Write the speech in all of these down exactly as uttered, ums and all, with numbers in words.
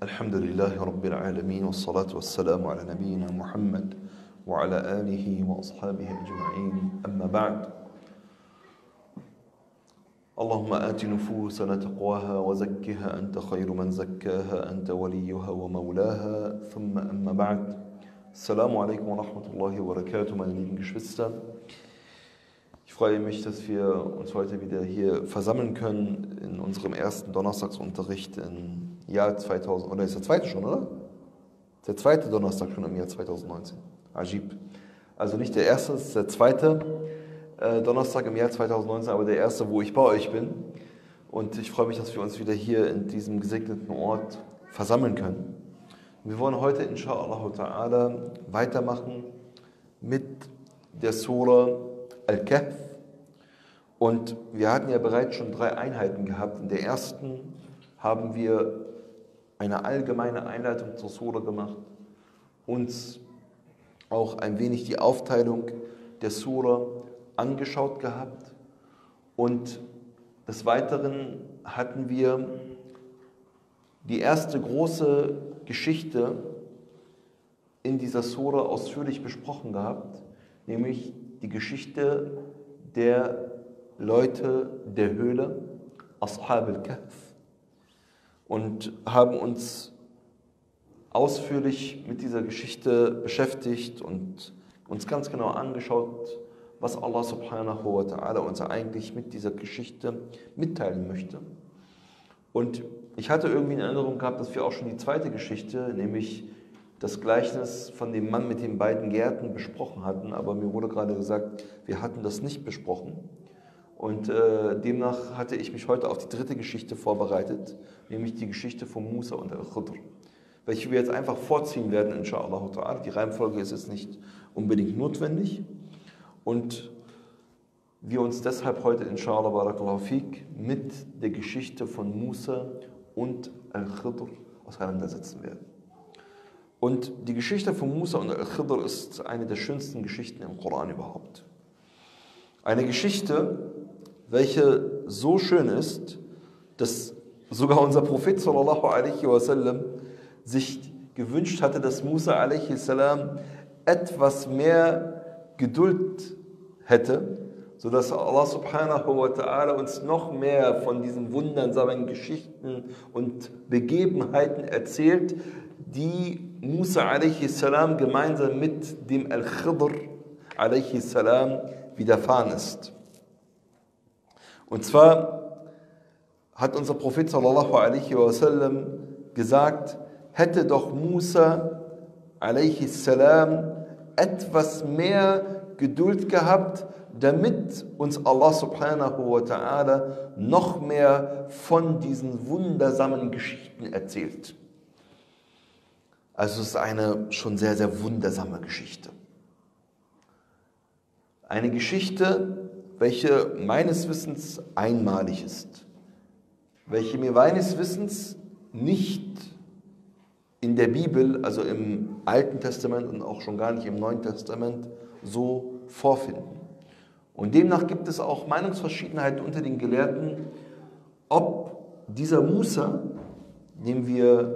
Alhamdulillahi Rabbil Alameen wa salatu wa salamu ala nabiyyina Muhammad wa ala alihi wa ashabihi ajma'in amma ba'd. Allahumma ati nufusana taqwaha wa zakkiha anta khayru man zakkaha anta waliyuha wa maulaha thumma amma ba'd. Assalamu alaikum wa rahmatullahi wa barakatuh, meine lieben Geschwister. Ich freue mich, dass wir uns heute wieder hier versammeln können in unserem ersten Donnerstagsunterricht im Jahr zweitausend. Oder ist der zweite schon, oder? Ist der zweite Donnerstag schon im Jahr zweitausendneunzehn. Ajib. Also nicht der erste, es ist der zweite äh, Donnerstag im Jahr zweitausendneunzehn, aber der erste, wo ich bei euch bin. Und ich freue mich, dass wir uns wieder hier in diesem gesegneten Ort versammeln können. Wir wollen heute, insha'Allah ta'ala, weitermachen mit der Surah Al-Kahf. Und wir hatten ja bereits schon drei Einheiten gehabt. In der ersten haben wir eine allgemeine Einleitung zur Sura gemacht, uns auch ein wenig die Aufteilung der Sura angeschaut gehabt. Und des Weiteren hatten wir die erste große Geschichte in dieser Sura ausführlich besprochen gehabt, nämlich die Geschichte der Leute der Höhle, Aschab al-Kahf, und haben uns ausführlich mit dieser Geschichte beschäftigt und uns ganz genau angeschaut, was Allah subhanahu wa ta'ala uns eigentlich mit dieser Geschichte mitteilen möchte. Und ich hatte irgendwie in Erinnerung gehabt, dass wir auch schon die zweite Geschichte, nämlich das Gleichnis von dem Mann mit den beiden Gärten, besprochen hatten, aber mir wurde gerade gesagt, wir hatten das nicht besprochen. Und äh, demnach hatte ich mich heute auf die dritte Geschichte vorbereitet, nämlich die Geschichte von Musa und al-Ḍiḍr, welche wir jetzt einfach vorziehen werden, insha'Allah. Die Reihenfolge ist jetzt nicht unbedingt notwendig. Und wir uns deshalb heute, insha'Allah barakallahu fiq, mit der Geschichte von Musa und al-Ḍiḍr auseinandersetzen werden. Und die Geschichte von Musa und al-Ḍiḍr ist eine der schönsten Geschichten im Koran überhaupt. Eine Geschichte, welche so schön ist, dass sogar unser Prophet sallallahu alaihi wasallam sich gewünscht hatte, dass Musa alaihi salam etwas mehr Geduld hätte, sodass Allah subhanahu wa ta'ala uns noch mehr von diesen wundersamen Geschichten und Begebenheiten erzählt, die Musa alaihi salam gemeinsam mit dem al-Ḍiḍr alaihi salam widerfahren ist. Und zwar hat unser Prophet sallallahu alaihi wasallam gesagt, hätte doch Musa alaihi salam etwas mehr Geduld gehabt, damit uns Allah subhanahu wa ta'ala noch mehr von diesen wundersamen Geschichten erzählt. Also es ist eine schon sehr, sehr wundersame Geschichte. Eine Geschichte, welche meines Wissens einmalig ist, welche mir meines Wissens nicht in der Bibel, also im Alten Testament und auch schon gar nicht im Neuen Testament, so vorfinden. Und demnach gibt es auch Meinungsverschiedenheiten unter den Gelehrten, ob dieser Musa, den wir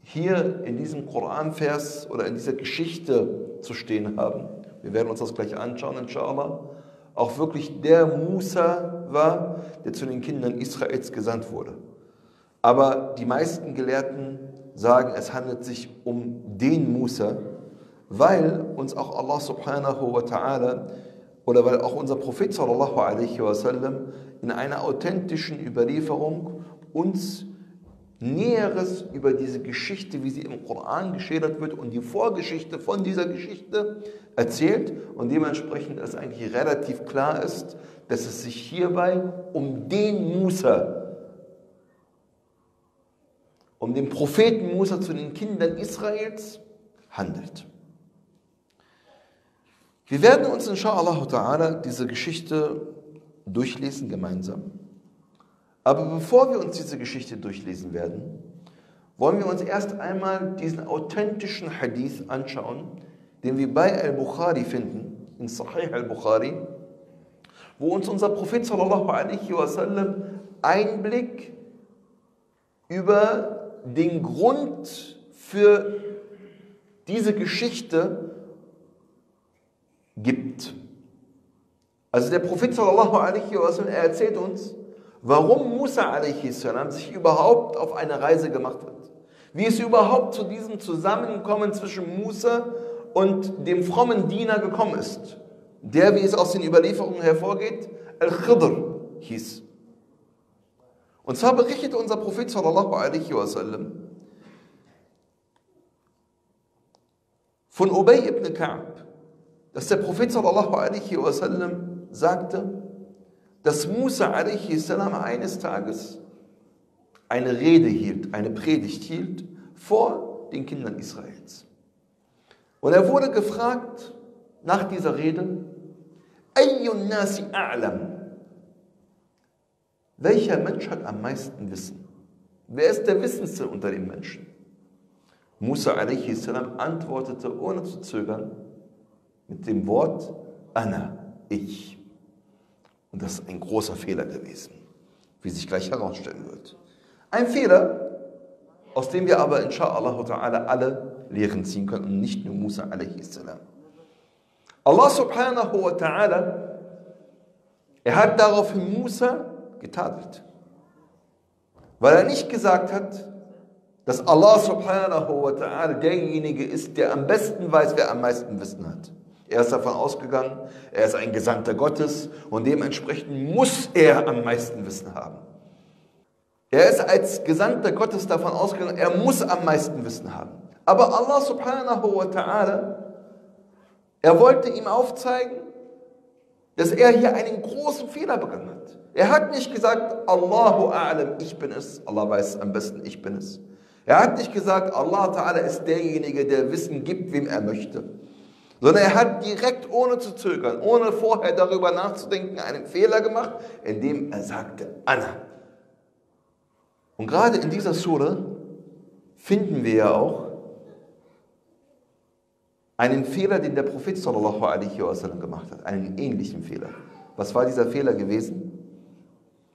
hier in diesem Koranvers oder in dieser Geschichte zu stehen haben, wir werden uns das gleich anschauen, insha'Allah, auch wirklich der Musa war, der zu den Kindern Israels gesandt wurde. Aber die meisten Gelehrten sagen, es handelt sich um den Musa, weil uns auch Allah subhanahu wa ta'ala oder weil auch unser Prophet sallallahu alaihi wasallam in einer authentischen Überlieferung uns Näheres über diese Geschichte, wie sie im Koran geschildert wird und die Vorgeschichte von dieser Geschichte erzählt, und dementsprechend ist eigentlich relativ klar ist, dass es sich hierbei um den Musa, um den Propheten Musa zu den Kindern Israels handelt. Wir werden uns insha'Allah ta'ala diese Geschichte durchlesen gemeinsam. Aber bevor wir uns diese Geschichte durchlesen werden, wollen wir uns erst einmal diesen authentischen Hadith anschauen, den wir bei al-Bukhari finden, in Sahih al-Bukhari, wo uns unser Prophet sallallahu alaihi wasallam Einblick über den Grund für diese Geschichte gibt. Also der Prophet sallallahu alaihi wasallam, er erzählt uns, warum Musa alaihi salam sich überhaupt auf eine Reise gemacht hat. Wie es überhaupt zu diesem Zusammenkommen zwischen Musa und dem frommen Diener gekommen ist, der, wie es aus den Überlieferungen hervorgeht, al-Ḍiḍr hieß. Und zwar berichtete unser Prophet sallallahu alaihi wasallam von Ubay ibn Ka'b, dass der Prophet sallallahu alaihi wasallam sagte, dass Musa alaihi salam eines Tages eine Rede hielt, eine Predigt hielt vor den Kindern Israels. Und er wurde gefragt nach dieser Rede, Ayyun nasi a'lam? Welcher Mensch hat am meisten Wissen? Wer ist der Wissendste unter den Menschen? Musa alaihi salam antwortete ohne zu zögern mit dem Wort Ana, ich. Und das ist ein großer Fehler gewesen, wie sich gleich herausstellen wird. Ein Fehler, aus dem wir aber insha'Allah ta'ala alle Lehren ziehen können und nicht nur Musa alaihi salam. Allah subhanahu wa ta'ala, er hat daraufhin Musa getadelt, weil er nicht gesagt hat, dass Allah subhanahu wa ta'ala derjenige ist, der am besten weiß, wer am meisten Wissen hat. Er ist davon ausgegangen, er ist ein Gesandter Gottes und dementsprechend muss er am meisten Wissen haben. Er ist als Gesandter Gottes davon ausgegangen, er muss am meisten Wissen haben. Aber Allah subhanahu wa ta'ala, er wollte ihm aufzeigen, dass er hier einen großen Fehler begangen hat. Er hat nicht gesagt, Allahu a'lam, ich bin es. Allah weiß am besten, ich bin es. Er hat nicht gesagt, Allah ta'ala ist derjenige, der Wissen gibt, wem er möchte. Sondern er hat direkt, ohne zu zögern, ohne vorher darüber nachzudenken, einen Fehler gemacht, indem er sagte, Ana. Und gerade in dieser Sura finden wir ja auch einen Fehler, den der Prophet sallallahu alaihi wasallam gemacht hat, einen ähnlichen Fehler. Was war dieser Fehler gewesen?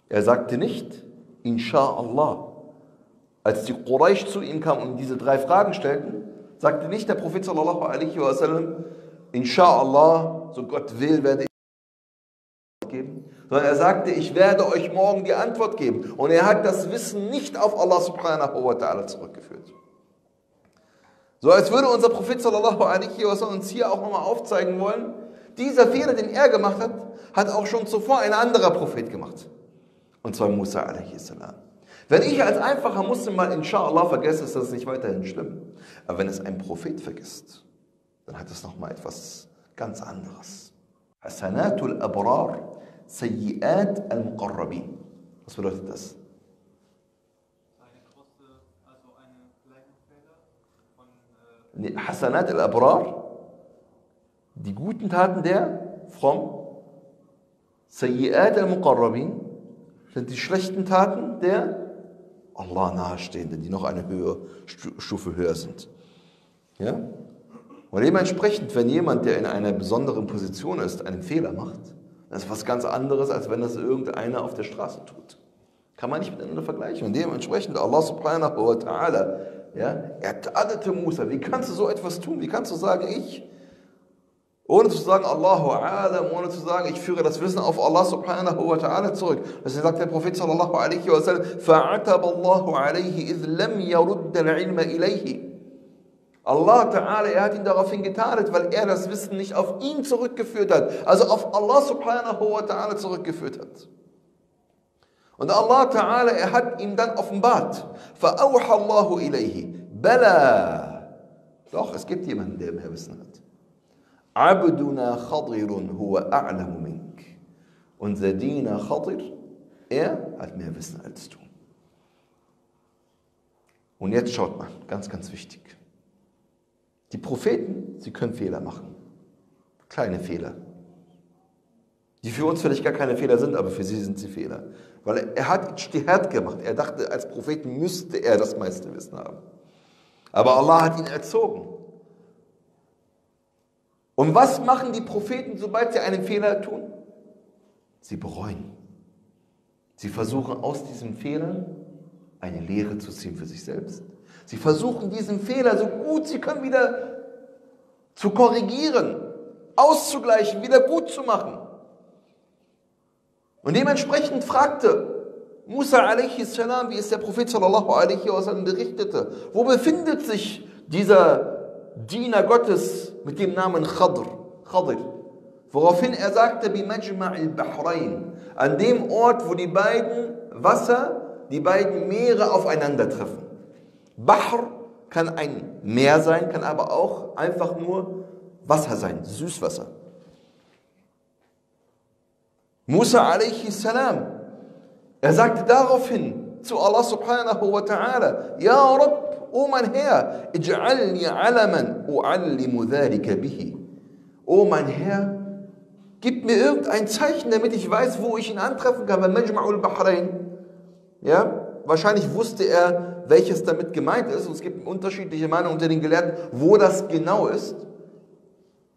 Er sagte nicht, Insha'Allah. Als die Quraysh zu ihm kamen und diese drei Fragen stellten, sagte nicht der Prophet sallallahu alaihi wasallam, Insha'Allah, so Gott will, werde ich die Antwort geben. Sondern er sagte, ich werde euch morgen die Antwort geben. Und er hat das Wissen nicht auf Allah subhanahu wa ta'ala zurückgeführt. So als würde unser Prophet sallallahu alaihi wasallam uns hier auch nochmal aufzeigen wollen, dieser Fehler, den er gemacht hat, hat auch schon zuvor ein anderer Prophet gemacht. Und zwar Musa alaihi salam. Wenn ich als einfacher Muslim mal insha'Allah vergesse, ist das nicht weiterhin schlimm. Aber wenn es ein Prophet vergisst, dann hat es nochmal etwas ganz anderes. Hasanatul Abrar, Sayyiat al-Muqarrabin. Was bedeutet das? Hasanat al-Abrar, die guten Taten der Fromm, Sayyiat al-Muqarrabin, sind die schlechten Taten der Allah nahestehenden, die noch eine höhere Stufe höher sind. Ja? Und dementsprechend, wenn jemand, der in einer besonderen Position ist, einen Fehler macht, das ist was ganz anderes, als wenn das irgendeiner auf der Straße tut. Kann man nicht miteinander vergleichen. Und dementsprechend, Allah subhanahu wa ta'ala, ja, er tadelte Musa. Wie kannst du so etwas tun? Wie kannst du sagen, ich, ohne zu sagen, Allahu alam, ohne zu sagen, ich führe das Wissen auf Allah subhanahu wa ta'ala zurück. Deswegen sagt der Prophet sallallahu alaihi wa sallam, فَعَتَبَ اللَّهُ عَلَيْهِ إِذْ لَمْ يَرُدَّ الْعِلْمَ إِلَيْهِ. Allah ta'ala, er hat ihn daraufhin getadelt, weil er das Wissen nicht auf ihn zurückgeführt hat, also auf Allah subhanahu wa ta'ala zurückgeführt hat. Und Allah Ta'ala, er hat ihm dann offenbart. فَأَوْحَ اللَّهُ إِلَيْهِ بَلَى. Doch, es gibt jemanden, der mehr Wissen hat. عَبْدُنَا خَضِرٌ هُوَ أَعْلَمُ مِنْكَ. Unser Diener Khadir, er hat mehr Wissen als du. Und jetzt schaut mal, ganz, ganz wichtig. Die Propheten, sie können Fehler machen. Kleine Fehler. Die für uns vielleicht gar keine Fehler sind, aber für sie sind sie Fehler. Weil er hat Ijtihad gemacht. Er dachte, als Prophet müsste er das meiste Wissen haben. Aber Allah hat ihn erzogen. Und was machen die Propheten, sobald sie einen Fehler tun? Sie bereuen. Sie versuchen aus diesem Fehler eine Lehre zu ziehen für sich selbst. Sie versuchen diesen Fehler so gut sie können wieder zu korrigieren, auszugleichen, wieder gut zu machen. Und dementsprechend fragte Musa a s., wie es der Prophet sallallahu alaihi wasallam berichtete, wo befindet sich dieser Diener Gottes mit dem Namen Ḥaḍr, Ḥaḍr. Woraufhin er sagte, bi Majma'ul Bahrain, an dem Ort, wo die beiden Wasser, die beiden Meere aufeinandertreffen. Bahr kann ein Meer sein, kann aber auch einfach nur Wasser sein, Süßwasser. Musa a s., er sagte daraufhin zu Allah subhanahu wa ta'ala, Ja Rabb, o mein Herr, ij'alni alaman u'allimu dhalika bihi. O mein Herr, gib mir irgendein Zeichen, damit ich weiß, wo ich ihn antreffen kann, weil Majma'ul Bahrain, ja, wahrscheinlich wusste er, welches damit gemeint ist, und es gibt unterschiedliche Meinungen unter den Gelehrten, wo das genau ist.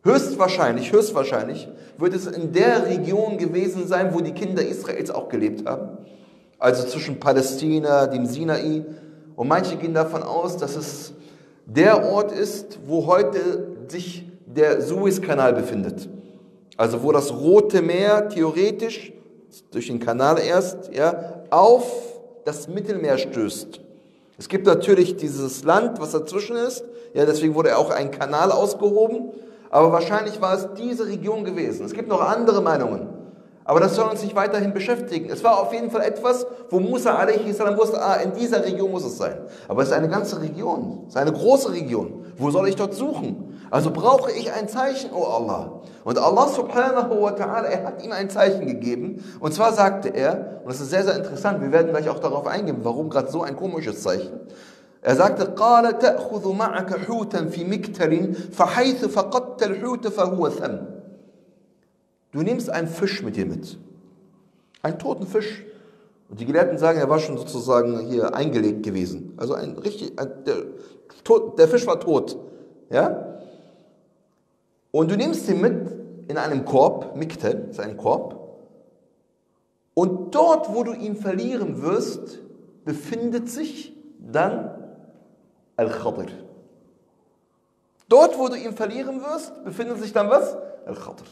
Höchstwahrscheinlich, höchstwahrscheinlich wird es in der Region gewesen sein, wo die Kinder Israels auch gelebt haben. Also zwischen Palästina, dem Sinai. Und manche gehen davon aus, dass es der Ort ist, wo heute sich der Suezkanal befindet. Also wo das Rote Meer theoretisch, durch den Kanal erst, ja, auf das Mittelmeer stößt. Es gibt natürlich dieses Land, was dazwischen ist. Ja, deswegen wurde auch ein Kanal ausgehoben. Aber wahrscheinlich war es diese Region gewesen. Es gibt noch andere Meinungen. Aber das soll uns nicht weiterhin beschäftigen. Es war auf jeden Fall etwas, wo Musa a s. wusste, ah, in dieser Region muss es sein. Aber es ist eine ganze Region. Es ist eine große Region. Wo soll ich dort suchen? Also brauche ich ein Zeichen, oh Allah. Und Allah subhanahu wa ta'ala, er hat ihm ein Zeichen gegeben. Und zwar sagte er, und das ist sehr, sehr interessant, wir werden gleich auch darauf eingehen, warum gerade so ein komisches Zeichen. Er sagte, قال تأخذ معك حوتا في مكتل فحيث فقدت الحوت فهو ثم. Du nimmst einen Fisch mit dir mit. Einen toten Fisch. Und die Gelehrten sagen, er war schon sozusagen hier eingelegt gewesen. Also ein richtig, ein, der, tot, der Fisch war tot. Ja? Und du nimmst ihn mit in einem Korb, Miktel ist ein Korb. Und dort, wo du ihn verlieren wirst, befindet sich dann Al-Ḥaḍr. Dort, wo du ihn verlieren wirst, befindet sich dann was? Al-Ḥaḍr.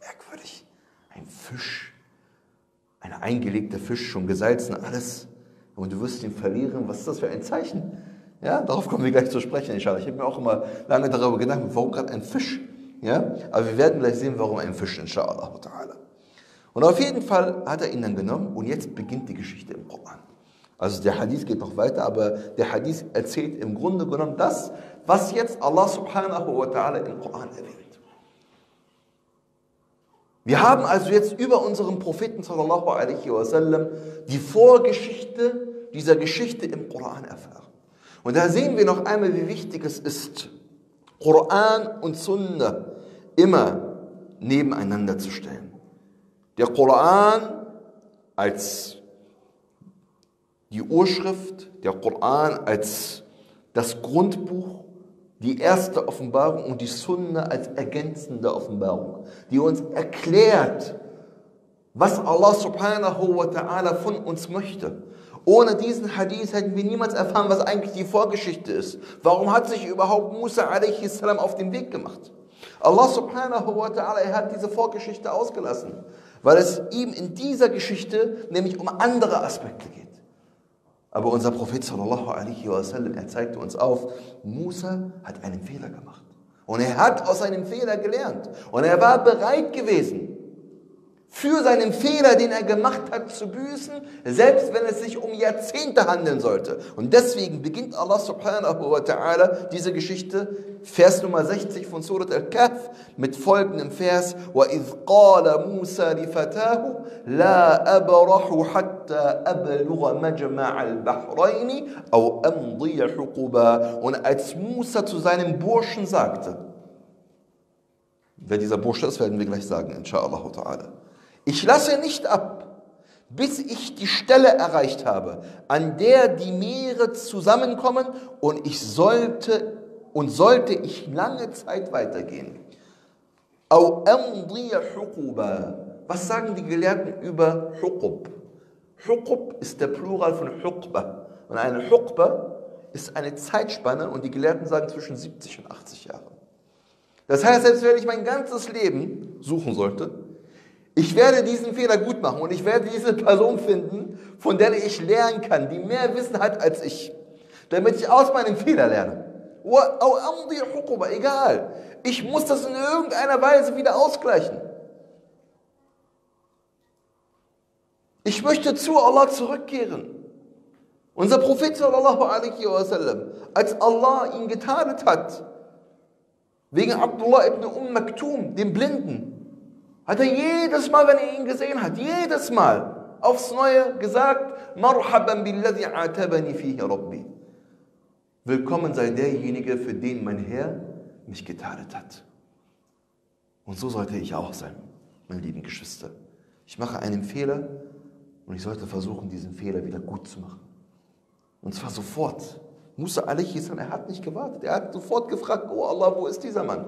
Merkwürdig. Ein Fisch. Ein eingelegter Fisch, schon gesalzen, alles. Und du wirst ihn verlieren. Was ist das für ein Zeichen? Ja, darauf kommen wir gleich zu sprechen, inshallah. Ich habe mir auch immer lange darüber gedacht, warum gerade ein Fisch? Ja? Aber wir werden gleich sehen, warum ein Fisch, inshallah. Und auf jeden Fall hat er ihn dann genommen. Und jetzt beginnt die Geschichte im Koran. Also der Hadith geht noch weiter, aber der Hadith erzählt im Grunde genommen das, was jetzt Allah subhanahu wa ta'ala im Koran erwähnt. Wir haben also jetzt über unseren Propheten sallallahu alaihi wasallam die Vorgeschichte dieser Geschichte im Koran erfahren. Und da sehen wir noch einmal, wie wichtig es ist, Koran und Sunna immer nebeneinander zu stellen. Der Koran als die Urschrift, der Koran als das Grundbuch, die erste Offenbarung, und die Sunna als ergänzende Offenbarung, die uns erklärt, was Allah subhanahu wa ta'ala von uns möchte. Ohne diesen Hadith hätten wir niemals erfahren, was eigentlich die Vorgeschichte ist. Warum hat sich überhaupt Musa a s. auf den Weg gemacht? Allah subhanahu wa ta'ala, er hat diese Vorgeschichte ausgelassen, weil es ihm in dieser Geschichte nämlich um andere Aspekte geht. Aber unser Prophet sallallahu alaihi wasallam, er zeigte uns auf, Musa hat einen Fehler gemacht. Und er hat aus seinem Fehler gelernt. Und er war bereit gewesen, für seinen Fehler, den er gemacht hat, zu büßen, selbst wenn es sich um Jahrzehnte handeln sollte. Und deswegen beginnt Allah subhanahu wa ta'ala diese Geschichte, Vers Nummer sechzig von Surat Al-Kahf, mit folgendem Vers: وَإِذْ قَالَ مُوسَى لِفَتَاهُ لَا أَبْرَحُ حَتَّى أَبْلُغَ مَجْمَعَ الْبَحْرَيْنِ أَوْ أَمْضِيَ حُقُبًا. Und als Musa zu seinem Burschen sagte, wer dieser Bursche ist, werden wir gleich sagen, inshallah ta'ala, ich lasse nicht ab, bis ich die Stelle erreicht habe, an der die Meere zusammenkommen, und ich sollte, und sollte ich lange Zeit weitergehen. Was sagen die Gelehrten über Huqub? Huqub ist der Plural von Huqba. Und eine Huqba ist eine Zeitspanne, und die Gelehrten sagen zwischen siebzig und achtzig Jahren. Das heißt, selbst wenn ich mein ganzes Leben suchen sollte, ich werde diesen Fehler gut machen und ich werde diese Person finden, von der ich lernen kann, die mehr Wissen hat als ich, damit ich aus meinen Fehlern lerne. Egal, ich muss das in irgendeiner Weise wieder ausgleichen. Ich möchte zu Allah zurückkehren. Unser Prophet sallallahu alaihi wasallam, als Allah ihn getadelt hat, wegen Abdullah ibn Umm Maktum, dem Blinden, hat er jedes Mal, wenn er ihn gesehen hat, jedes Mal aufs Neue gesagt, Marhaban billadhi atabani fihi Rabbi. Willkommen sei derjenige, für den mein Herr mich getadelt hat. Und so sollte ich auch sein, meine lieben Geschwister. Ich mache einen Fehler und ich sollte versuchen, diesen Fehler wieder gut zu machen. Und zwar sofort. Musa alaihi salam, er hat nicht gewartet. Er hat sofort gefragt, oh Allah, wo ist dieser Mann?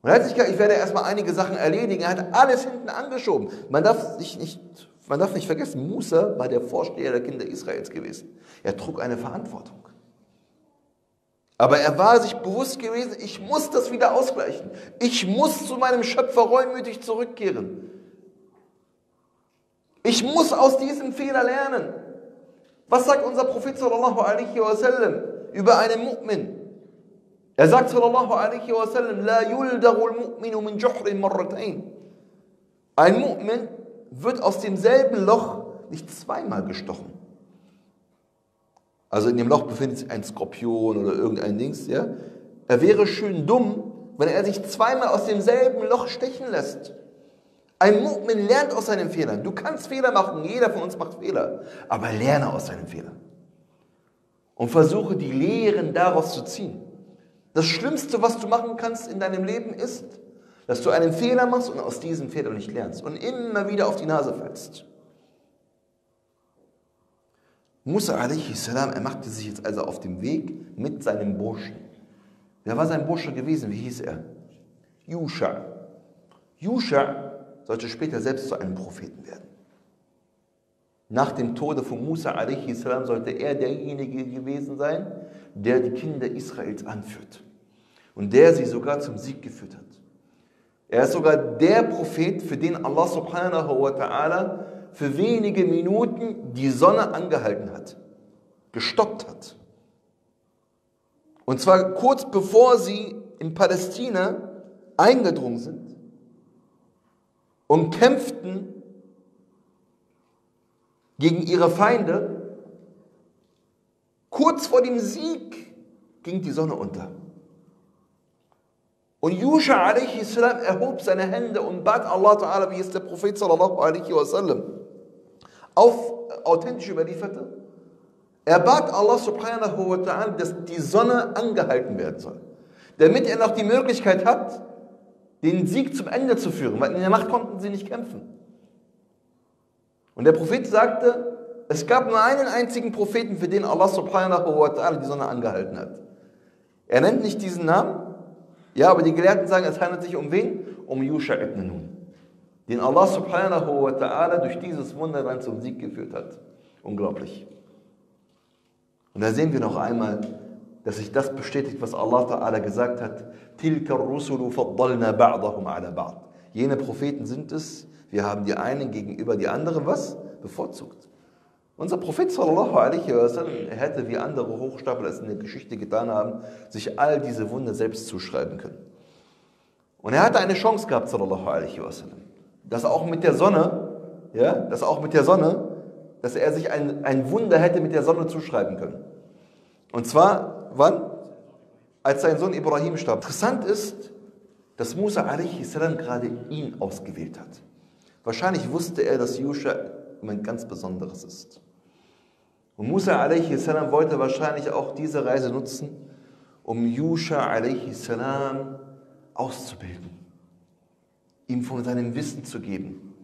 Und er hat sich gesagt, ich werde erstmal einige Sachen erledigen. Er hat alles hinten angeschoben. Man darf sich nicht, man darf nicht vergessen, Musa war der Vorsteher der Kinder Israels gewesen. Er trug eine Verantwortung. Aber er war sich bewusst gewesen, ich muss das wieder ausgleichen. Ich muss zu meinem Schöpfer reumütig zurückkehren. Ich muss aus diesem Fehler lernen. Was sagt unser Prophet sallallahu alaihi wasallam über einen Mu'min? Er sagt sallallahu alaihi wasallam, La yuldarul mu'minu min juhrin marratain. Ein Mu'min wird aus demselben Loch nicht zweimal gestochen. Also in dem Loch befindet sich ein Skorpion oder irgendein Dings, ja. Er wäre schön dumm, wenn er sich zweimal aus demselben Loch stechen lässt. Ein Mu'min lernt aus seinen Fehlern. Du kannst Fehler machen, jeder von uns macht Fehler. Aber lerne aus seinen Fehlern. Und versuche, die Lehren daraus zu ziehen. Das Schlimmste, was du machen kannst in deinem Leben ist, dass du einen Fehler machst und aus diesem Fehler nicht lernst. Und immer wieder auf die Nase fällst. Musa alaihi salam, er machte sich jetzt also auf dem Weg mit seinem Burschen. Wer war sein Bursche gewesen? Wie hieß er? Yūshaʿ. Yūshaʿ sollte später selbst zu einem Propheten werden. Nach dem Tode von Musa alaihi salam sollte er derjenige gewesen sein, der die Kinder Israels anführt. Und der sie sogar zum Sieg geführt hat. Er ist sogar der Prophet, für den Allah subhanahu wa ta'ala für wenige Minuten die Sonne angehalten hat, gestoppt hat. Und zwar kurz bevor sie in Palästina eingedrungen sind und kämpften gegen ihre Feinde, kurz vor dem Sieg ging die Sonne unter. Und Yūshaʿ alaihi salam erhob seine Hände und bat Allah ta'ala, wie es der Prophet sallallahu alaihi wasallam auf authentisch überlieferte. Er bat Allah subhanahu wa ta'ala, dass die Sonne angehalten werden soll, damit er noch die Möglichkeit hat, den Sieg zum Ende zu führen, weil in der Nacht konnten sie nicht kämpfen. Und der Prophet sagte, es gab nur einen einzigen Propheten, für den Allah subhanahu wa ta'ala die Sonne angehalten hat. Er nennt nicht diesen Namen, ja, aber die Gelehrten sagen, es handelt sich um wen? Um Yūshaʿ ibn Nūn, den Allah subhanahu wa ta'ala durch dieses Wunder dann zum Sieg geführt hat. Unglaublich. Und da sehen wir noch einmal, dass sich das bestätigt, was Allah ta'ala gesagt hat. Tilka ar-rusulu faddalna ba'dahum 'ala ba'd. Jene Propheten sind es, wir haben die einen gegenüber die anderen was? Bevorzugt. Unser Prophet sallallahu alaihi wasallam hätte, wie andere Hochstapler es in der Geschichte getan haben, sich all diese Wunder selbst zuschreiben können. Und er hatte eine Chance gehabt, sallallahu alaihi wasallam, dass auch mit der Sonne, ja, dass auch mit der Sonne, dass er sich ein, ein Wunder hätte mit der Sonne zuschreiben können. Und zwar, wann? Als sein Sohn Ibrahim starb. Interessant ist, dass Musa alaihi salam gerade ihn ausgewählt hat. Wahrscheinlich wusste er, dass Yūshaʿ ein ganz Besonderes ist. Und Musa alaihi salam wollte wahrscheinlich auch diese Reise nutzen, um Yūshaʿ alaihi salam auszubilden, ihm von seinem Wissen zu geben,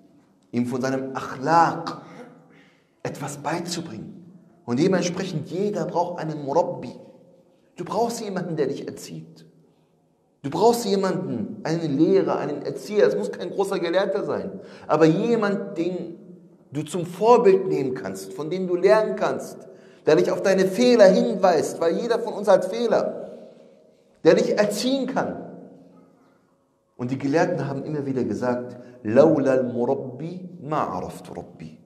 ihm von seinem Achlaq etwas beizubringen. Und dementsprechend, jeder braucht einen Murabbi. Du brauchst jemanden, der dich erzieht. Du brauchst jemanden, einen Lehrer, einen Erzieher. Es muss kein großer Gelehrter sein, aber jemand, den du zum Vorbild nehmen kannst, von dem du lernen kannst, der dich auf deine Fehler hinweist, weil jeder von uns hat Fehler, der dich erziehen kann. Und die Gelehrten haben immer wieder gesagt, laula al-Murabbi ma'araftu Rabbi.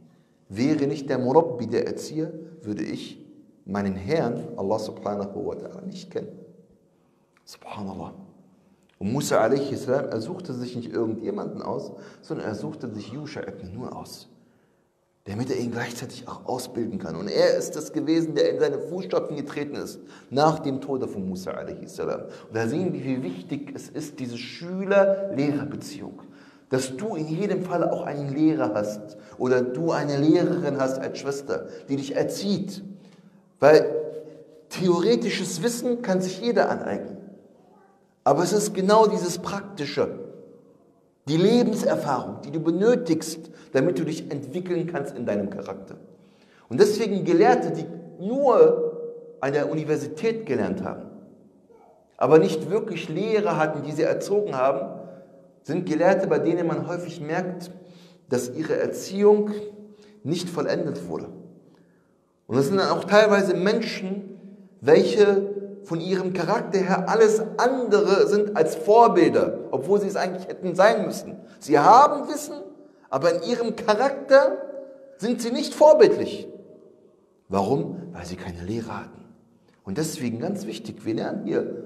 Wäre nicht der Murabbi, der Erzieher, würde ich meinen Herrn, Allah subhanahu wa ta'ala, nicht kennen. Subhanallah. Und Musa a s. er suchte sich nicht irgendjemanden aus, sondern er suchte sich Yūshaʿ ibn Nūn aus, damit er ihn gleichzeitig auch ausbilden kann. Und er ist es gewesen, der in seine Fußstapfen getreten ist, nach dem Tode von Musa a s. Und da sehen wir, wie wichtig es ist, diese Schüler-Lehrer-Beziehung. Dass du in jedem Fall auch einen Lehrer hast oder du eine Lehrerin hast als Schwester, die dich erzieht. Weil theoretisches Wissen kann sich jeder aneignen. Aber es ist genau dieses Praktische, die Lebenserfahrung, die du benötigst, damit du dich entwickeln kannst in deinem Charakter. Und deswegen Gelehrte, die nur an der Universität gelernt haben, aber nicht wirklich Lehrer hatten, die sie erzogen haben, sind Gelehrte, bei denen man häufig merkt, dass ihre Erziehung nicht vollendet wurde. Und das sind dann auch teilweise Menschen, welche von ihrem Charakter her alles andere sind als Vorbilder, obwohl sie es eigentlich hätten sein müssen. Sie haben Wissen, aber in ihrem Charakter sind sie nicht vorbildlich. Warum? Weil sie keine Lehrer hatten. Und deswegen ganz wichtig, wir lernen hier,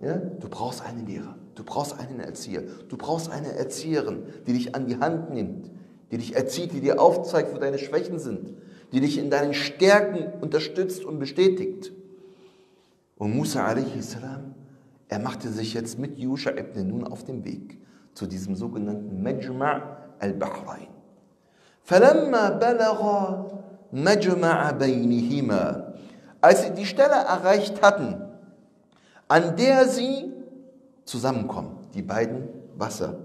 ja, du brauchst einen Lehrer, du brauchst einen Erzieher, du brauchst eine Erzieherin, die dich an die Hand nimmt, die dich erzieht, die dir aufzeigt, wo deine Schwächen sind, die dich in deinen Stärken unterstützt und bestätigt. Und Musa a s. er machte sich jetzt mit Yūshaʿ ibn Nūn auf den Weg zu diesem sogenannten Majma'ul Bahrain. فَلَمَّا بَلَغَا مَجْمَعَ بَيْنِهِمَا. Als sie die Stelle erreicht hatten, an der sie zusammenkommen, die beiden Wasser,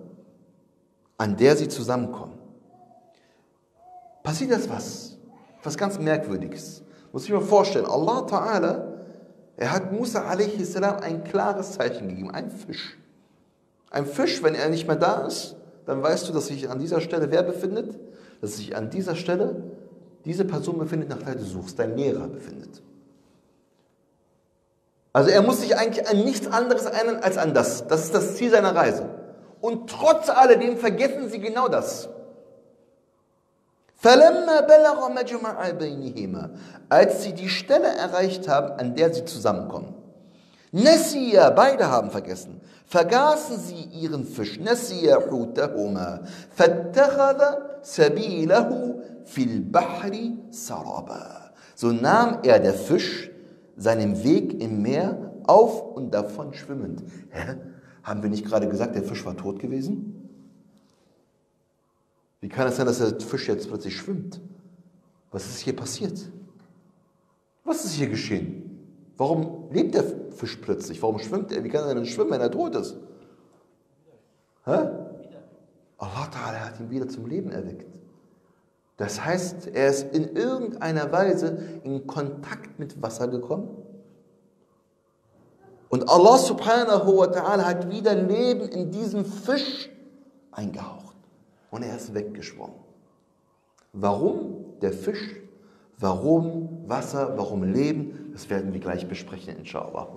an der sie zusammenkommen, passiert das was, was ganz Merkwürdiges. Muss ich mir vorstellen, Allah Ta'ala, er hat Musa a s. ein klares Zeichen gegeben, ein Fisch. Ein Fisch, wenn er nicht mehr da ist, dann weißt du, dass sich an dieser Stelle wer befindet? Dass sich an dieser Stelle diese Person befindet, nach der du suchst, dein Lehrer befindet. Also er muss sich eigentlich an nichts anderes erinnern als an das. Das ist das Ziel seiner Reise. Und trotz alledem vergessen sie genau das. Als sie die Stelle erreicht haben, an der sie zusammenkommen. Nesiya, beide haben vergessen. Vergaßen sie ihren Fisch. Nesiya hutahuma. Fattakhadha sabilahu fil bahri saraba. So nahm er, der Fisch, seinen Weg im Meer auf und davon schwimmend. Hä? Haben wir nicht gerade gesagt, der Fisch war tot gewesen? Wie kann es sein, dass der Fisch jetzt plötzlich schwimmt? Was ist hier passiert? Was ist hier geschehen? Warum lebt der Fisch plötzlich? Warum schwimmt er? Wie kann er denn schwimmen, wenn er tot ist? Hä? Allah Ta'ala hat ihn wieder zum Leben erweckt. Das heißt, er ist in irgendeiner Weise in Kontakt mit Wasser gekommen. Und Allah Subhanahu wa Ta'ala hat wieder Leben in diesen Fisch eingehaucht. Und er ist weggeschwommen. Warum der Fisch? Warum Wasser? Warum Leben? Das werden wir gleich besprechen, inshallah.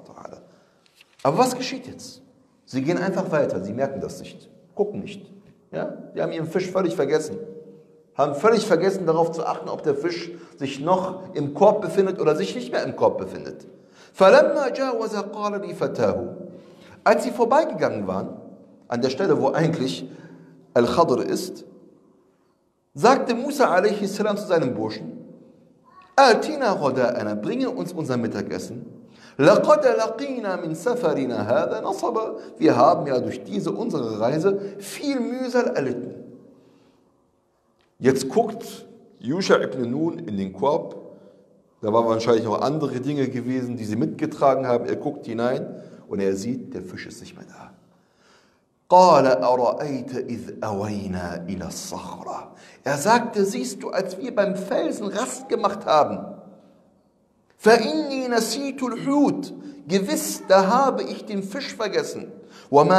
Aber was geschieht jetzt? Sie gehen einfach weiter. Sie merken das nicht. Gucken nicht. Ja? Die haben ihren Fisch völlig vergessen. Haben völlig vergessen, darauf zu achten, ob der Fisch sich noch im Korb befindet oder sich nicht mehr im Korb befindet. Als sie vorbeigegangen waren, an der Stelle, wo eigentlich al-Ḍiḍr ist, sagte Musa a s. zu seinem Burschen, Atina ghada'ana, bringe uns unser Mittagessen. Laqad laqina min safarina hadha nasaba. Wir haben ja durch diese, unsere Reise, viel Mühsal erlitten. Jetzt guckt Yūshaʿ ibn Nūn in den Korb. Da waren wahrscheinlich noch andere Dinge gewesen, die sie mitgetragen haben. Er guckt hinein und er sieht, der Fisch ist nicht mehr da. Er sagte, siehst du, als wir beim Felsen Rast gemacht haben, gewiss, da habe ich den Fisch vergessen. Und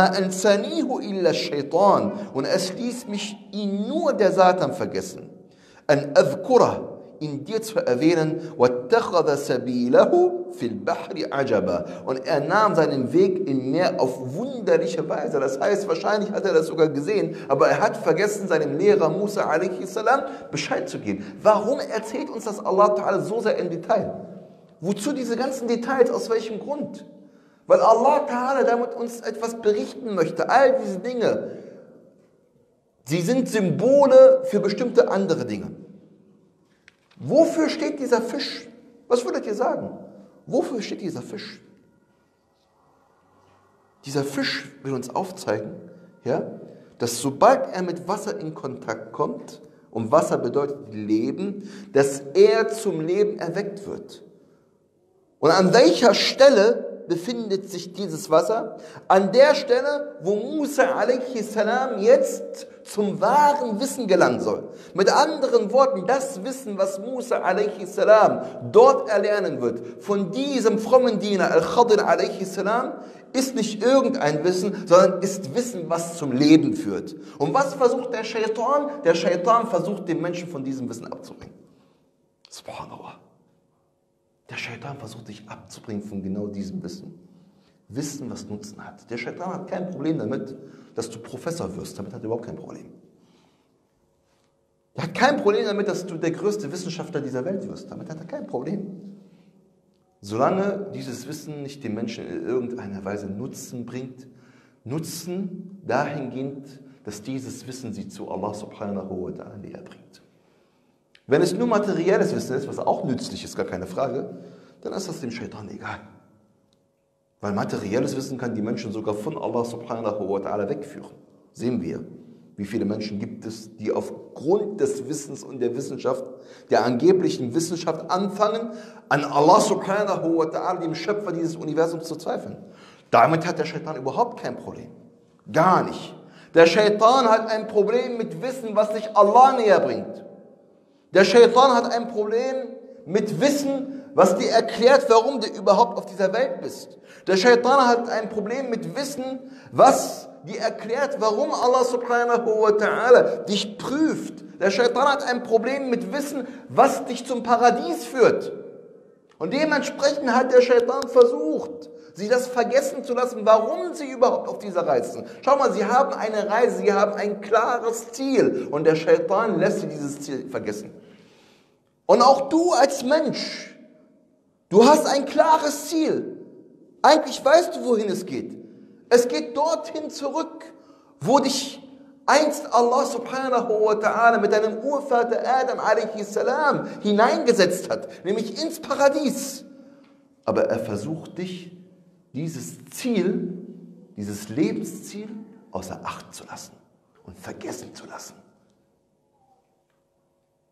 es ließ mich ihn nur der Satan vergessen. in dir zu erwähnen. Und er nahm seinen Weg im Meer auf wunderliche Weise. Das heißt, wahrscheinlich hat er das sogar gesehen, aber er hat vergessen, seinem Lehrer Musa alaihi salam Bescheid zu geben. Warum erzählt uns das Allah Ta'ala so sehr im Detail? Wozu diese ganzen Details, aus welchem Grund? Weil Allah Ta'ala damit uns etwas berichten möchte. All diese Dinge, sie sind Symbole für bestimmte andere Dinge. Wofür steht dieser Fisch? Was würdet ihr sagen? Wofür steht dieser Fisch? Dieser Fisch will uns aufzeigen, ja, dass sobald er mit Wasser in Kontakt kommt, und Wasser bedeutet Leben, dass er zum Leben erweckt wird. Und an welcher Stelle befindet sich dieses Wasser? An der Stelle, wo Musa alaihi salam jetzt zum wahren Wissen gelangen soll. Mit anderen Worten, das Wissen, was Musa alaihi salam dort erlernen wird, von diesem frommen Diener al-Ḥaḍr alaihi salam, ist nicht irgendein Wissen, sondern ist Wissen, was zum Leben führt. Und was versucht der Shaitan? Der Shaitan versucht, den Menschen von diesem Wissen abzubringen. Subhanallah. Der Shaitan versucht, dich abzubringen von genau diesem Wissen. Wissen, was Nutzen hat. Der Shaitan hat kein Problem damit, dass du Professor wirst. Damit hat er überhaupt kein Problem. Er hat kein Problem damit, dass du der größte Wissenschaftler dieser Welt wirst. Damit hat er kein Problem. Solange dieses Wissen nicht den Menschen in irgendeiner Weise Nutzen bringt, Nutzen dahingehend, dass dieses Wissen sie zu Allah subhanahu wa ta'ala näher bringt. Wenn es nur materielles Wissen ist, was auch nützlich ist, gar keine Frage, dann ist das dem Shaitan egal. Weil materielles Wissen kann die Menschen sogar von Allah subhanahu wa ta'ala wegführen. Sehen wir, wie viele Menschen gibt es, die aufgrund des Wissens und der Wissenschaft, der angeblichen Wissenschaft anfangen, an Allah subhanahu wa ta'ala, dem Schöpfer dieses Universums, zu zweifeln. Damit hat der Shaitan überhaupt kein Problem. Gar nicht. Der Shaitan hat ein Problem mit Wissen, was dich Allah näher bringt. Der Shaitan hat ein Problem mit Wissen, was dir erklärt, warum du überhaupt auf dieser Welt bist. Der Shaitan hat ein Problem mit Wissen, was dir erklärt, warum Allah subhanahu wa ta'ala dich prüft. Der Shaitan hat ein Problem mit Wissen, was dich zum Paradies führt. Und dementsprechend hat der Shaitan versucht, sie das vergessen zu lassen, warum sie überhaupt auf dieser Reise sind. Schau mal, sie haben eine Reise, sie haben ein klares Ziel und der Shaitan lässt sie dieses Ziel vergessen. Und auch du als Mensch, du hast ein klares Ziel. Eigentlich weißt du, wohin es geht. Es geht dorthin zurück, wo dich einst Allah subhanahu wa ta'ala mit deinem Urvater Adam alaihi salam hineingesetzt hat, nämlich ins Paradies. Aber er versucht dich, dieses Ziel, dieses Lebensziel außer Acht zu lassen und vergessen zu lassen.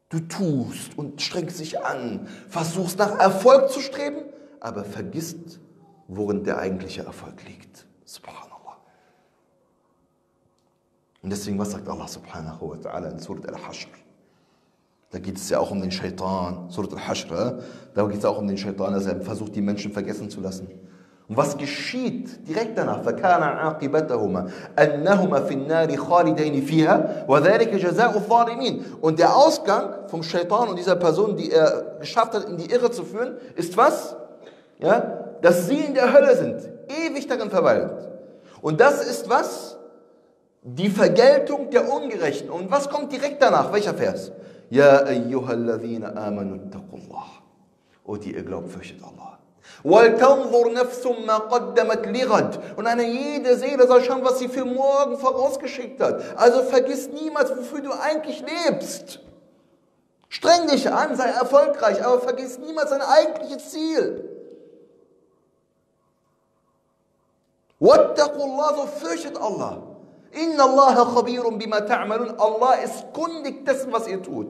Du tust und strengst dich an, versuchst nach Erfolg zu streben, aber vergisst, worin der eigentliche Erfolg liegt. Subhanallah. Und deswegen, was sagt Allah subhanahu wa ta'ala in Surat al-Hashr? Da geht es ja auch um den Shaitan, Surat al-Hashr, da geht es auch um den Shaitan, dass er versucht, die Menschen vergessen zu lassen. Und was geschieht direkt danach? Und der Ausgang vom Shaitan und dieser Person, die er geschafft hat, in die Irre zu führen, ist was? Ja? Dass sie in der Hölle sind, ewig darin verweilt. Und das ist was? Die Vergeltung der Ungerechten. Und was kommt direkt danach? Welcher Vers? Ya ayyuhalladhina amanuttaqullah. O die ihr glaubt, fürchtet Allah. Und eine jede Seele soll schauen, was sie für morgen vorausgeschickt hat. Also vergiss niemals, wofür du eigentlich lebst. Streng dich an, sei erfolgreich, aber vergiss niemals dein eigentliches Ziel. Wattaqullah, so fürchtet Allah. Inna Allaha khabirun bima ta'malun. Allah ist kundig dessen, was ihr tut.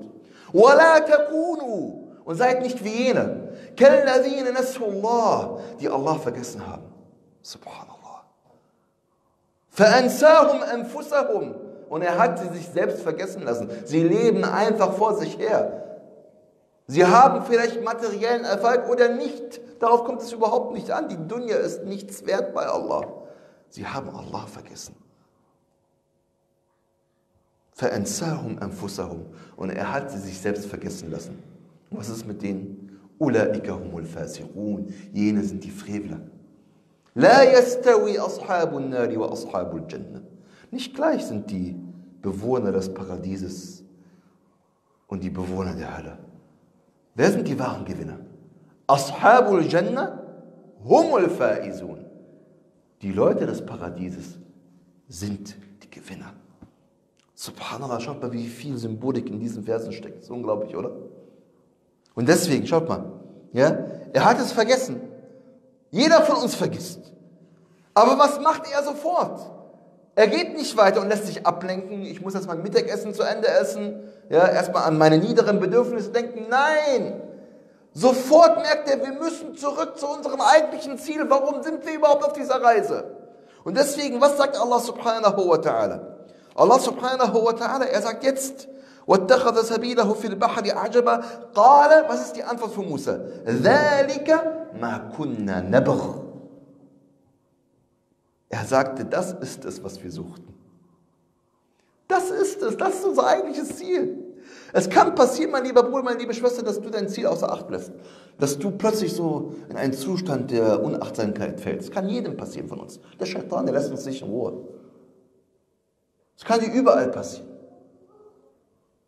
Wa la takunu. Und seid nicht wie jene, die Allah vergessen haben. Subhanallah. Und er hat sie sich selbst vergessen lassen. Sie leben einfach vor sich her. Sie haben vielleicht materiellen Erfolg oder nicht. Darauf kommt es überhaupt nicht an. Die Dunya ist nichts wert bei Allah. Sie haben Allah vergessen. Und er hat sie sich selbst vergessen lassen. Was ist mit denen? Ulaika humul fasiqun. Jene sind die Frevler. La yastawi ashabun nari wa ashabul jannah. Nicht gleich sind die Bewohner des Paradieses und die Bewohner der Hölle. Wer sind die wahren Gewinner? Ashabul Jannah humul faizun. Die Leute des Paradieses sind die Gewinner. Subhanallah, schaut mal, wie viel Symbolik in diesen Versen steckt. Das ist unglaublich, oder? Und deswegen, schaut mal, ja, er hat es vergessen. Jeder von uns vergisst. Aber was macht er sofort? Er geht nicht weiter und lässt sich ablenken. Ich muss erst mal Mittagessen zu Ende essen. Ja, erstmal an meine niederen Bedürfnisse denken. Nein! Sofort merkt er, wir müssen zurück zu unserem eigentlichen Ziel. Warum sind wir überhaupt auf dieser Reise? Und deswegen, was sagt Allah subhanahu wa ta'ala? Allah subhanahu wa ta'ala, er sagt jetzt, وَاتَّخَذَ سَبِيلَهُ فِي الْبَحْرِ عَجَبًا قَالَ, was ist die Antwort von Musa? ذَلِكَ مَا كُنَّا نَبْغِ. Er sagte, das ist es, was wir suchten. Das ist es, das ist unser eigentliches Ziel. Es kann passieren, mein lieber Bruder, meine liebe Schwester, dass du dein Ziel außer Acht lässt. Dass du plötzlich so in einen Zustand der Unachtsamkeit fällst. Das kann jedem passieren von uns. Der Shaitan, der lässt uns nicht in Ruhe. Es kann dir überall passieren.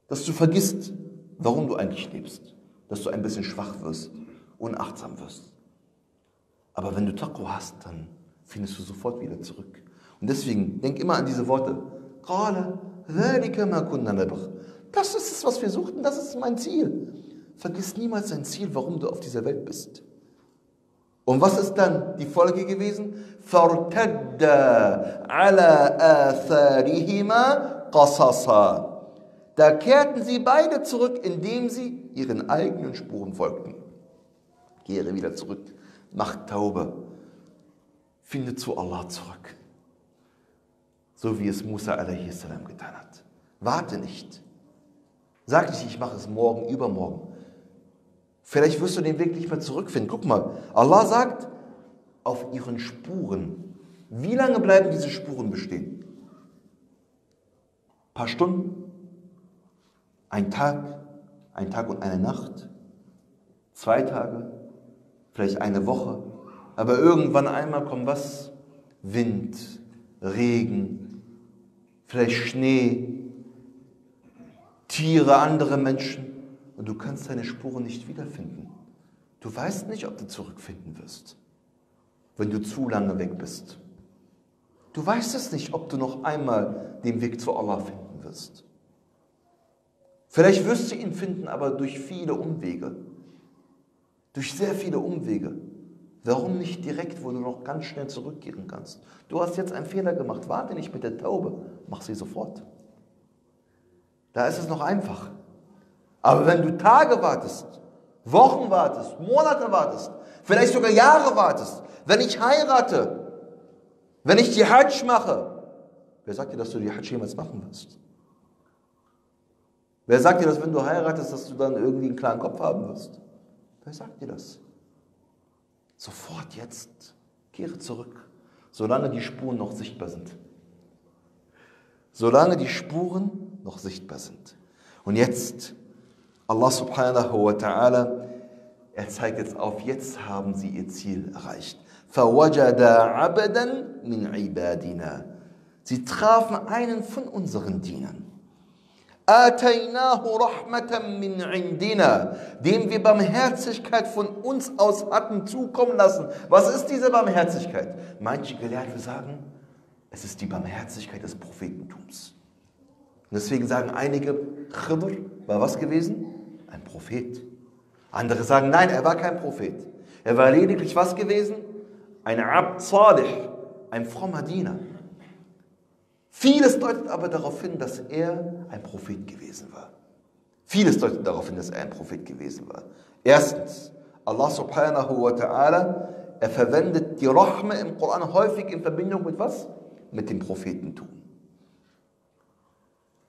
Dass du vergisst, warum du eigentlich lebst. Dass du ein bisschen schwach wirst, unachtsam wirst. Aber wenn du Taqwa hast, dann findest du sofort wieder zurück. Und deswegen, denk immer an diese Worte. Das ist es, was wir suchten, das ist mein Ziel. Vergiss niemals dein Ziel, warum du auf dieser Welt bist. Und was ist dann die Folge gewesen? Da kehrten sie beide zurück, indem sie ihren eigenen Spuren folgten. Kehre wieder zurück, mach Taube, finde zu Allah zurück. So wie es Musa alaihi salam getan hat. Warte nicht. Sag nicht, ich mache es morgen, übermorgen. Vielleicht wirst du den Weg nicht mehr zurückfinden. Guck mal, Allah sagt, auf ihren Spuren. Wie lange bleiben diese Spuren bestehen? Ein paar Stunden? Ein Tag? Ein Tag und eine Nacht? Zwei Tage? Vielleicht eine Woche? Aber irgendwann einmal kommt was? Wind, Regen, vielleicht Schnee, Tiere, andere Menschen. Und du kannst deine Spuren nicht wiederfinden. Du weißt nicht, ob du zurückfinden wirst, wenn du zu lange weg bist. Du weißt es nicht, ob du noch einmal den Weg zu Allah finden wirst. Vielleicht wirst du ihn finden, aber durch viele Umwege. Durch sehr viele Umwege. Warum nicht direkt, wo du noch ganz schnell zurückkehren kannst? Du hast jetzt einen Fehler gemacht. Warte nicht mit der Taube. Mach sie sofort. Da ist es noch einfach. Aber wenn du Tage wartest, Wochen wartest, Monate wartest, vielleicht sogar Jahre wartest, wenn ich heirate, wenn ich die Hajj mache, wer sagt dir, dass du die Hajj jemals machen wirst? Wer sagt dir, dass wenn du heiratest, dass du dann irgendwie einen klaren Kopf haben wirst? Wer sagt dir das? Sofort jetzt, kehre zurück, solange die Spuren noch sichtbar sind. Solange die Spuren noch sichtbar sind. Und jetzt, Allah subhanahu wa ta'ala, er zeigt jetzt auf, jetzt haben sie ihr Ziel erreicht. Sie trafen einen von unseren Dienern. Dem wir Barmherzigkeit von uns aus hatten zukommen lassen. Was ist diese Barmherzigkeit? Manche Gelehrte sagen, es ist die Barmherzigkeit des Prophetentums. Und deswegen sagen einige, Khidr war was gewesen? Ein Prophet. Andere sagen, nein, er war kein Prophet. Er war lediglich was gewesen? Ein Abd Salih, ein frommer Diener. Vieles deutet aber darauf hin, dass er ein Prophet gewesen war. Vieles deutet darauf hin, dass er ein Prophet gewesen war. Erstens, Allah subhanahu wa ta'ala, er verwendet die Rahma im Koran häufig in Verbindung mit was? Mit dem Prophetentum.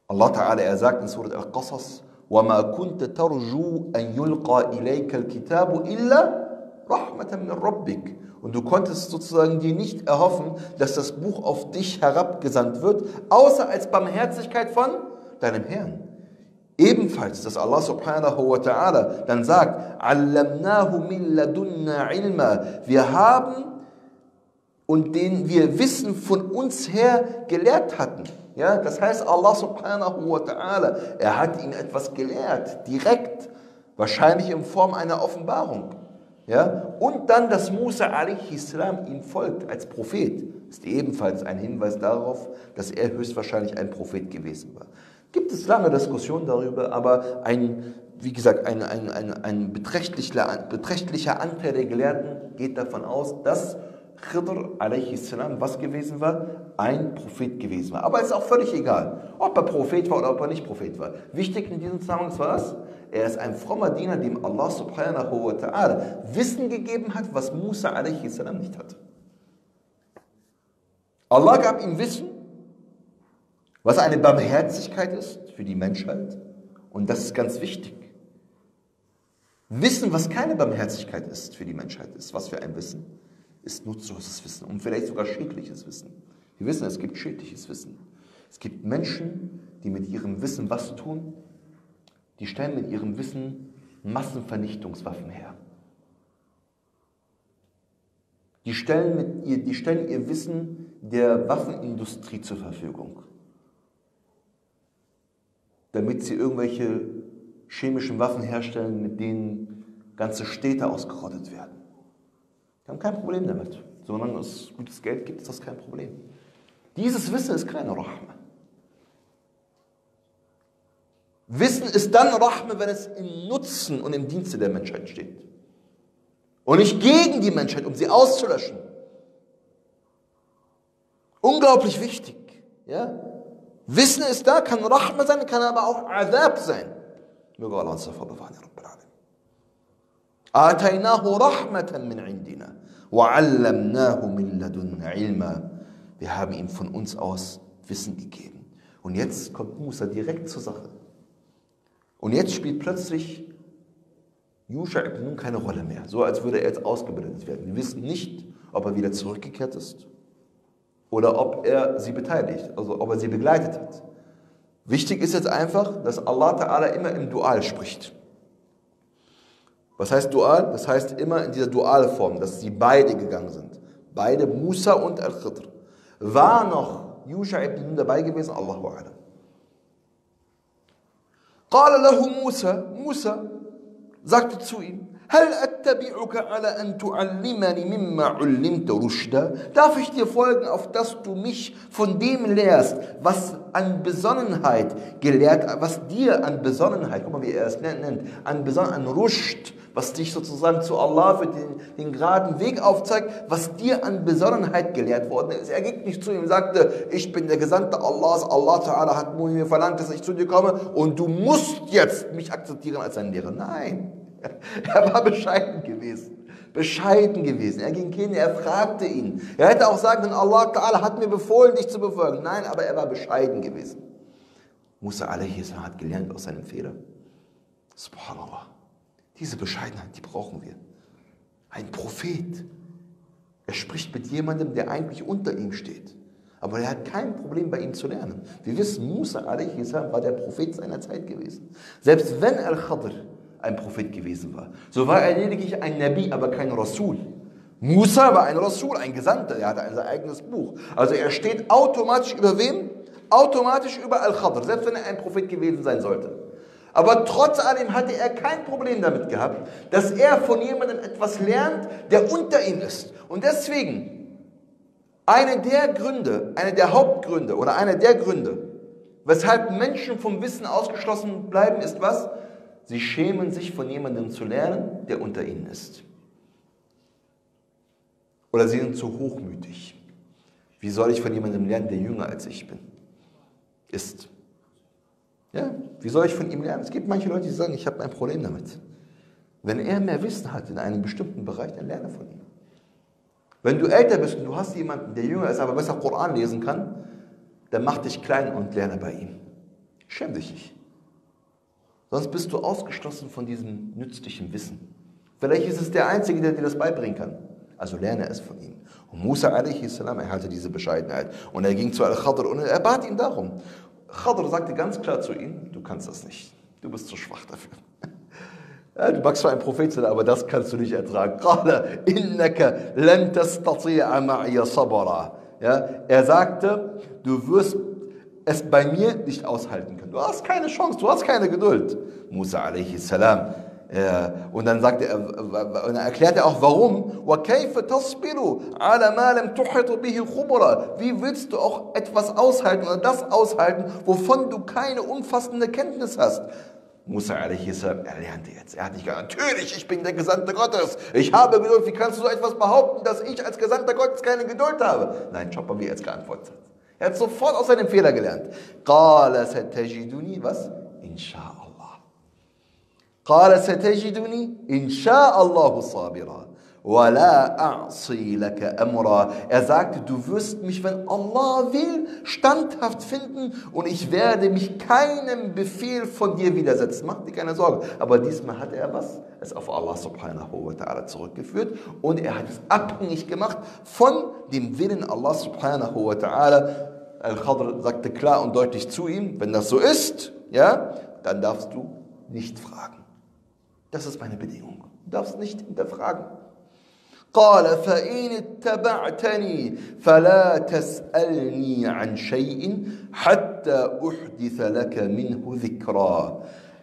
Allah ta'ala, er sagt in Surat Al-Qasas, وَمَا كُنْتَ تَرْجُوا أَنْ يُلْقَى إِلَيْكَ الْكِتَابُ إِلَّا رَحْمَةً مِنْ رَبِّكَ. Und du konntest sozusagen dir nicht erhoffen, dass das Buch auf dich herabgesandt wird, außer als Barmherzigkeit von deinem Herrn. Ebenfalls, dass Allah subhanahu wa ta'ala dann sagt, عَلَّمْنَاهُ مِنْ لَدُنَّا عِلْمًا, wir haben und den wir Wissen von uns her gelehrt hatten. Ja, das heißt, Allah subhanahu wa ta'ala, er hat ihnen etwas gelehrt, direkt, wahrscheinlich in Form einer Offenbarung. Ja, und dann, dass Musa alaihi salam ihm folgt als Prophet, ist ebenfalls ein Hinweis darauf, dass er höchstwahrscheinlich ein Prophet gewesen war. Gibt es lange Diskussionen darüber, aber ein, wie gesagt, ein, ein, ein, ein beträchtlicher, beträchtlicher Anteil der Gelehrten geht davon aus, dass Khidr alaihi salam was gewesen war? Ein Prophet gewesen war. Aber es ist auch völlig egal, ob er Prophet war oder ob er nicht Prophet war. Wichtig in diesem Zusammenhang war es, er ist ein frommer Diener, dem Allah subhanahu wa ta'ala Wissen gegeben hat, was Musa alaihi salam nicht hatte. Allah gab ihm Wissen, was eine Barmherzigkeit ist für die Menschheit. Und das ist ganz wichtig. Wissen, was keine Barmherzigkeit ist für die Menschheit, ist was für ein Wissen? Ist nutzloses Wissen und vielleicht sogar schädliches Wissen. Wir wissen, es gibt schädliches Wissen. Es gibt Menschen, die mit ihrem Wissen was tun? Die stellen mit ihrem Wissen Massenvernichtungswaffen her. Die stellen, mit ihr, die stellen ihr Wissen der Waffenindustrie zur Verfügung, damit sie irgendwelche chemischen Waffen herstellen, mit denen ganze Städte ausgerottet werden. Die haben kein Problem damit. Solange es gutes Geld gibt, ist das kein Problem. Dieses Wissen ist keine Rahma. Wissen ist dann Rahma, wenn es im Nutzen und im Dienste der Menschheit steht. Und nicht gegen die Menschheit, um sie auszulöschen. Unglaublich wichtig. Ja? Wissen ist da, kann Rahma sein, kann aber auch Azab sein. Möge Allah uns davor bewahren, Rabbil Alamin. آتَيْنَاهُ رَحْمَةً مِنْ عِنْدِنَا وَعَلَّمْنَاهُ مِنْ لَدُنَّ عِلْمًا. Wir haben ihm von uns aus Wissen gegeben. Und jetzt kommt Musa direkt zur Sache. Und jetzt spielt plötzlich Yūshaʿ ibn Nūn keine Rolle mehr. So, als würde er jetzt ausgebildet werden. Wir wissen nicht, ob er wieder zurückgekehrt ist oder ob er sie beteiligt, also ob er sie begleitet hat. Wichtig ist jetzt einfach, dass Allah Ta'ala immer im Dual spricht. Was heißt Dual? Das heißt immer in dieser Dualform, dass sie beide gegangen sind. Beide, Musa und al-Ḍiḍr. War noch Yūshaʿ ibn Nūn dabei gewesen? Allahu a'lam. قال له موسى, Musa sagte zu ihm, هل أتبعك على أن تعلمني مما علمت رشدا? Darf ich dir folgen, auf dass du mich von dem lehrst, was an Besonnenheit gelehrt, was dir an Besonnenheit, guck mal, wie er es nennt, an Besonnenheit, an Rushd, was dich sozusagen zu Allah für den, den geraden Weg aufzeigt, was dir an Besonnenheit gelehrt worden ist. Er ging nicht zu ihm und sagte, ich bin der Gesandte Allahs, Allah Ta'ala hat mir verlangt, dass ich zu dir komme und du musst jetzt mich akzeptieren als sein Lehrer. Nein, er war bescheiden gewesen. Bescheiden gewesen. Er ging hin, er fragte ihn. Er hätte auch sagen können, Allah Ta'ala hat mir befohlen, dich zu befolgen. Nein, aber er war bescheiden gewesen. Musa alaihi salam hat gelernt aus seinem Fehler. Subhanallah. Diese Bescheidenheit, die brauchen wir. Ein Prophet. Er spricht mit jemandem, der eigentlich unter ihm steht. Aber er hat kein Problem, bei ihm zu lernen. Wir wissen, Musa alaihi salam war der Prophet seiner Zeit gewesen. Selbst wenn al-Ḥaḍr ein Prophet gewesen war, so war er lediglich ein Nabi, aber kein Rasul. Musa war ein Rasul, ein Gesandter, er hatte sein eigenes Buch. Also er steht automatisch über wem? Automatisch über al-Ḥaḍr, selbst wenn er ein Prophet gewesen sein sollte. Aber trotz allem hatte er kein Problem damit gehabt, dass er von jemandem etwas lernt, der unter ihm ist. Und deswegen, einer der Gründe, einer der Hauptgründe oder einer der Gründe, weshalb Menschen vom Wissen ausgeschlossen bleiben, ist was? Sie schämen sich, von jemandem zu lernen, der unter ihnen ist. Oder sie sind zu hochmütig. Wie soll ich von jemandem lernen, der jünger als ich bin? Ist. Ja, wie soll ich von ihm lernen? Es gibt manche Leute, die sagen, ich habe ein Problem damit. Wenn er mehr Wissen hat in einem bestimmten Bereich, dann lerne von ihm. Wenn du älter bist und du hast jemanden, der jünger ist, aber besser Koran lesen kann, dann mach dich klein und lerne bei ihm. Schäm dich nicht. Sonst bist du ausgeschlossen von diesem nützlichen Wissen. Vielleicht ist es der Einzige, der dir das beibringen kann. Also lerne es von ihm. Und Musa alaihi salam, er hatte diese Bescheidenheit. Und er ging zu al-Ḥaḍr und er bat ihn darum. Khadr sagte ganz klar zu ihm, du kannst das nicht. Du bist zu schwach dafür. Ja, du magst zwar ein Prophet sein, aber das kannst du nicht ertragen. Ja, er sagte, du wirst es bei mir nicht aushalten können. Du hast keine Chance, du hast keine Geduld. Musa alaihi salam. Ja, und dann sagt er, und er erklärt er auch warum. Wie willst du auch etwas aushalten oder das aushalten, wovon du keine umfassende Kenntnis hast? Musa alaihi salam, er lernte jetzt. Er hat nicht gesagt, natürlich, ich bin der Gesandte Gottes. Ich habe Geduld. Wie kannst du so etwas behaupten, dass ich als Gesandter Gottes keine Geduld habe? Nein, schau mal, wie er jetzt geantwortet hat. Er hat sofort aus seinem Fehler gelernt. Qala satajiduni, was? Insha'Allah. Qala satajiduni, Insha'Allahu sabira. Wa la a'si laka amra. Er sagte, du wirst mich, wenn Allah will, standhaft finden und ich werde mich keinem Befehl von dir widersetzen. Mach dir keine Sorge. Aber diesmal hat er was? Es auf Allah subhanahu wa ta'ala zurückgeführt und er hat es abhängig gemacht von dem Willen Allah subhanahu wa ta'ala. Al-Ḥaḍr sagte klar und deutlich zu ihm, wenn das so ist, ja, dann darfst du nicht fragen. Das ist meine Bedingung. Du darfst nicht hinterfragen.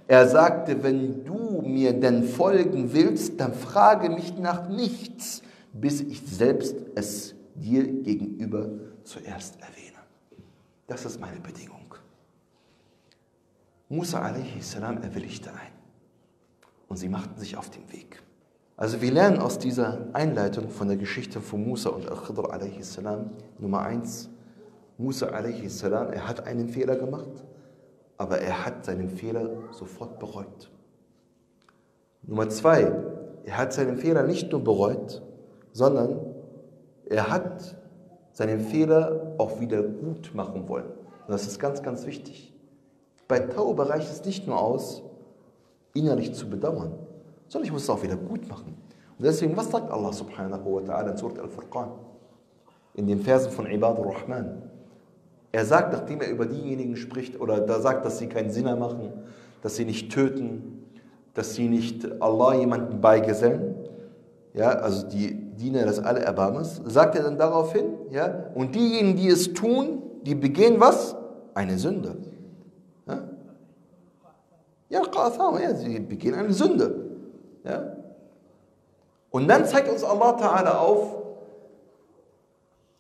Er sagte, wenn du mir denn folgen willst, dann frage mich nach nichts, bis ich selbst es dir gegenüber zuerst erwähne. Das ist meine Bedingung. Musa alaihi salam erwilligte ein und sie machten sich auf den Weg. Also wir lernen aus dieser Einleitung von der Geschichte von Musa und al-Ḥiḍr alaihi salam Nummer eins. Musa alaihi salam, er hat einen Fehler gemacht, aber er hat seinen Fehler sofort bereut. Nummer zwei, er hat seinen Fehler nicht nur bereut, sondern er hat seinen Fehler auch wieder gut machen wollen. Und das ist ganz, ganz wichtig. Bei Tauba reicht es nicht nur aus, innerlich zu bedauern, sondern ich muss es auch wieder gut machen. Und deswegen, was sagt Allah subhanahu wa ta'ala in Surat al-Farqan? In den Versen von Ibad al-Rahman. Er sagt, nachdem er über diejenigen spricht, oder da sagt, dass sie keinen Sinner machen, dass sie nicht töten, dass sie nicht Allah jemanden beigesellen, ja, also die Diener des Allerbarmers, sagt er dann daraufhin, ja, und diejenigen, die es tun, die begehen was? Eine Sünde. Ja, ja, ja, sie begehen eine Sünde. Ja? Und dann zeigt uns Allah Ta'ala auf,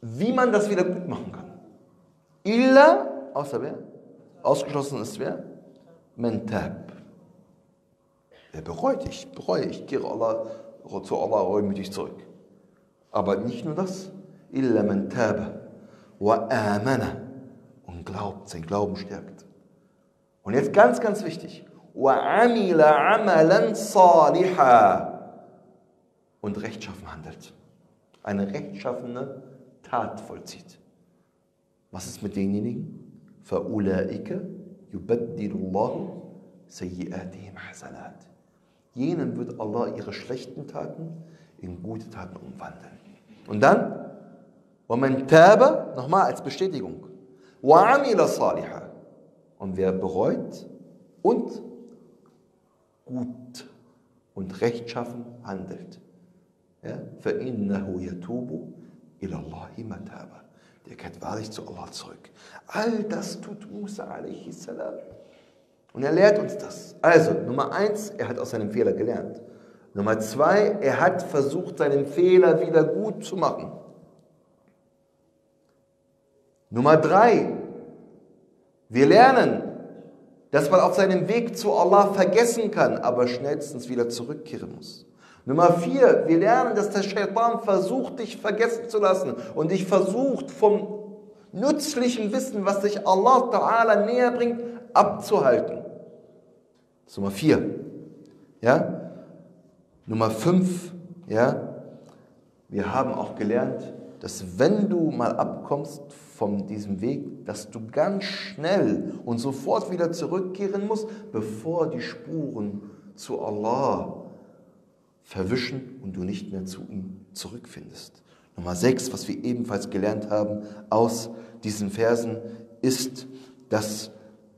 wie man das wieder gut machen kann. Illa, außer wer? Ausgeschlossen ist wer? Man tab. Wer bereut? Ich bereue, ich kehre Allah, zu Allah reumütig zurück. Aber nicht nur das. Illa man tab wa amana. Und glaubt, sein Glauben stärkt. Und jetzt ganz, ganz wichtig. Und rechtschaffen handelt. Eine rechtschaffene Tat vollzieht. Was ist mit denjenigen? Jenen wird Allah ihre schlechten Taten in gute Taten umwandeln. Und dann, nochmal als Bestätigung. Und wer bereut und gut und rechtschaffen handelt. Ja? Der kehrt wahrlich zu Allah zurück. All das tut Musa alaihi salam. Und er lehrt uns das. Also, Nummer eins, er hat aus seinem Fehler gelernt. Nummer zwei, er hat versucht, seinen Fehler wieder gut zu machen. Nummer drei, wir lernen, dass man auf seinem Weg zu Allah vergessen kann, aber schnellstens wieder zurückkehren muss. Nummer vier, wir lernen, dass der Shaitan versucht, dich vergessen zu lassen und dich versucht, vom nützlichen Wissen, was dich Allah Ta'ala näher bringt, abzuhalten. Das ist Nummer vier. Ja? Nummer fünf, ja? Wir haben auch gelernt, dass wenn du mal abkommst von diesem Weg, dass du ganz schnell und sofort wieder zurückkehren musst, bevor die Spuren zu Allah verwischen und du nicht mehr zu ihm zurückfindest. Nummer sechs, was wir ebenfalls gelernt haben aus diesen Versen, ist, dass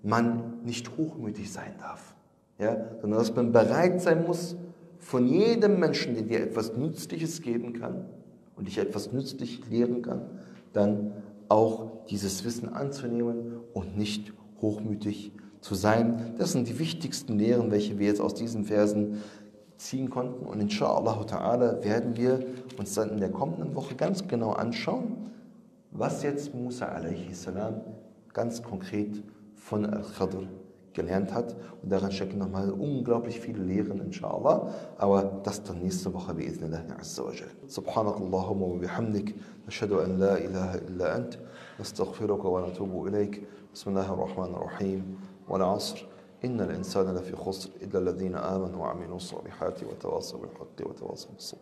man nicht hochmütig sein darf. ja, sondern dass man bereit sein muss, von jedem Menschen, der dir etwas Nützliches geben kann und dich etwas nützlich lehren kann, dann auch dieses Wissen anzunehmen und nicht hochmütig zu sein. Das sind die wichtigsten Lehren, welche wir jetzt aus diesen Versen ziehen konnten. Und insha'Allah ta'ala werden wir uns dann in der kommenden Woche ganz genau anschauen, was jetzt Musa alaihi salam ganz konkret von al-Ḥaḍr gelernt hat. Und daran stecken nochmal unglaublich viele Lehren, insha'Allah. Aber das dann nächste Woche, bi'idhnillahi azza wa jal. Subhanakallahumma wa bihamdik, ashhadu an la ilaha illa ant, astaghfiruka wa natubu ilayk, bismillahir rahmanir rahim, wal asr, innal insana lafi khusr, illa alladhina amanu wa aminu salihati, wa tawasaw bil haqqi, wa tawasaw bis sabr.